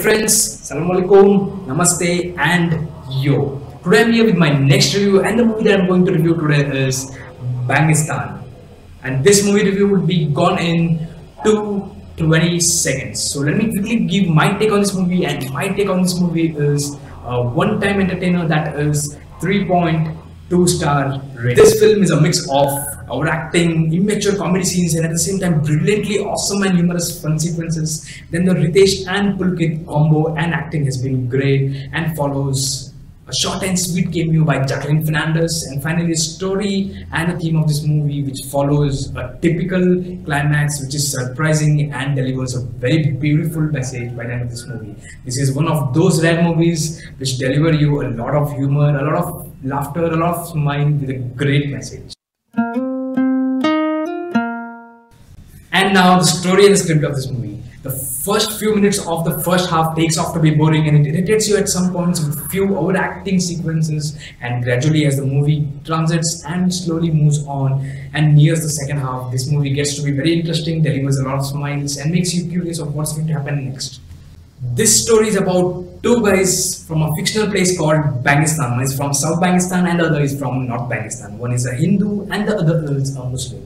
friends, Assalamu alaikum, namaste and yo. Today I'm here with my next review, and the movie that I'm going to review today is Bangistan. And this movie review will be gone in 2-20 seconds. So let me quickly give my take on this movie, and my take on this movie is a one-time entertainer that is 3.2-star rating. This film is a mix of overacting, immature comedy scenes, and at the same time brilliantly awesome and humorous fun sequences. Then the Ritesh and Pulkit combo and acting has been great, and follows a short and sweet cameo by Jacqueline Fernandez, and finally a story and a theme of this movie which follows a typical climax which is surprising and delivers a very beautiful message by the end of this movie. This is one of those rare movies which deliver you a lot of humor, a lot of laughter, a lot of smile with a great message. And now the story and the script of this movie. The first few minutes of the first half takes off to be boring, and it irritates you at some points with few overacting sequences, and gradually as the movie transits and slowly moves on and nears the second half, this movie gets to be very interesting, delivers a lot of smiles and makes you curious of what's going to happen next. This story is about two guys from a fictional place called Bangistan. One is from South Bangistan and the other is from North Bangistan. One is a Hindu and the other is a Muslim.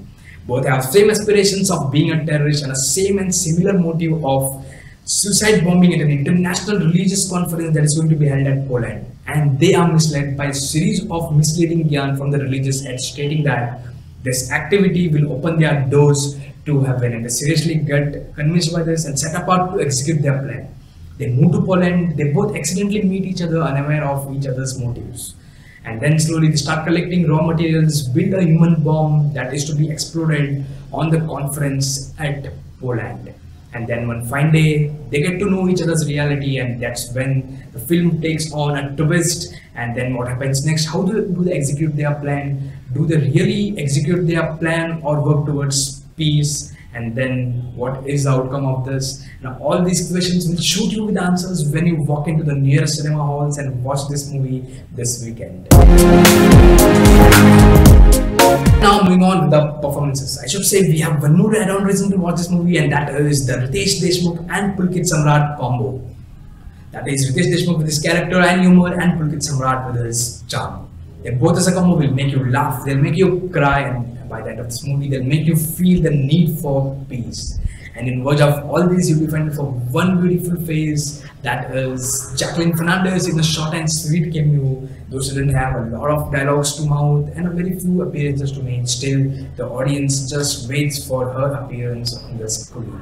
Both have same aspirations of being a terrorist and a same and similar motive of suicide bombing at an international religious conference that is going to be held at Poland. And they are misled by a series of misleading yarn from the religious head stating that this activity will open their doors to heaven, and they seriously get convinced by this and set apart to execute their plan. They move to Poland, they both accidentally meet each other unaware of each other's motives. And then slowly they start collecting raw materials, build a human bomb that is to be exploded on the conference at Poland. And then one fine day, they get to know each other's reality, and that's when the film takes on a twist. And then what happens next? How do they execute their plan? Do they really execute their plan or work towards peace? And then what is the outcome of this? Now all these questions will shoot you with answers when you walk into the nearest cinema halls and watch this movie this weekend. Now moving on to the performances. I should say we have one more add-on reason to watch this movie, and that is the Ritesh Deshmukh and Pulkit Samrat combo. That is Ritesh Deshmukh with his character and humor, and Pulkit Samrat with his charm. They both as a combo will make you laugh, they'll make you cry, and by the end of this movie, they'll make you feel the need for peace. And in words of all these, you'll be finding for one beautiful face, that is Jacqueline Fernandez in a short and sweet cameo. Those who didn't have a lot of dialogues to mouth and a very few appearances to make, still the audience just waits for her appearance on the screen.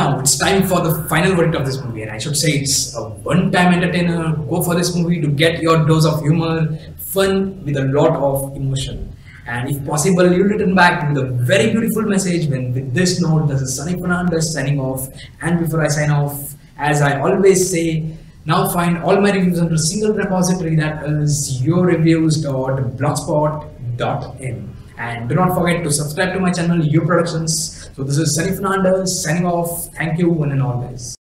Now it's time for the final verdict of this movie, and I should say it's a one-time entertainer. Go for this movie to get your dose of humor, fun with a lot of emotion, and if possible, you'll return back with a very beautiful message. When with this note, this is Sunny Panandas signing off, and before I sign off, as I always say, now find all my reviews under a single repository, that is yourreviews.blogspot.in. And do not forget to subscribe to my channel, Yo! ProductionZ. So this is Sunny Panandas signing off. Thank you one and all, guys.